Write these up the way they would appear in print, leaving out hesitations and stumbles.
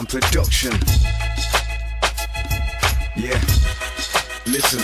One Production. Yeah, listen,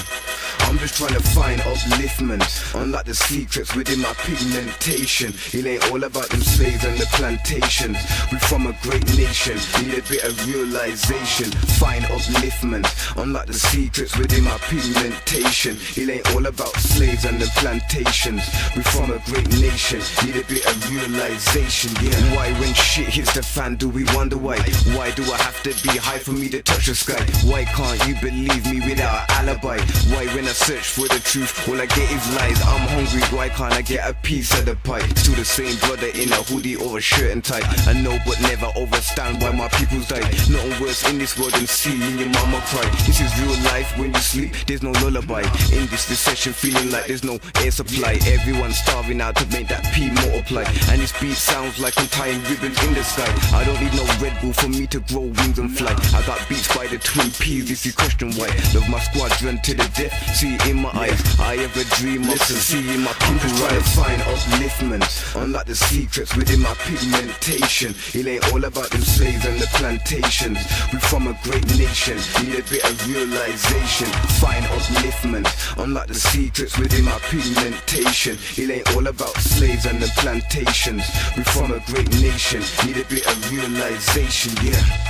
I'm just trying to find upliftment. Unlike the secrets within my pigmentation, it ain't all about them slaves and the plantations. We from a great nation, need a bit of realization. Find upliftment. Unlike the secrets within my pigmentation, it ain't all about slaves and the plantations. We from a great nation, need a bit of realization. Yeah. Why when shit hits the fan do we wonder why? Why do I have to be high for me to touch the sky? Why can't you believe me without an alibi? Why when I search for the truth, all I get is lies. I'm hungry, why can't I get a piece of the pie? Still the same brother in a hoodie or a shirt and tie. I know but never overstand why my people's die. Nothing worse in this world than seeing your mama cry. This is real life, when you sleep, there's no lullaby. In this recession feeling like there's no air supply. Everyone's starving out to make that P multiply. And this beat sounds like I'm tying ribbons in the sky. I don't need no Red Bull for me to grow wings and fly. I got beats by the Twin P'z, this is question why. Love my squadron to the death, see in my eyes. I have a dream of seeing my people trying to find upliftment. Unlike the secrets within my pigmentation, it ain't all about them slaves and the plantations. We from a great nation, need a bit of realization. Find upliftment. Unlike the secrets within my pigmentation, it ain't all about slaves and the plantations. We from a great nation, need a bit of realization. Yeah.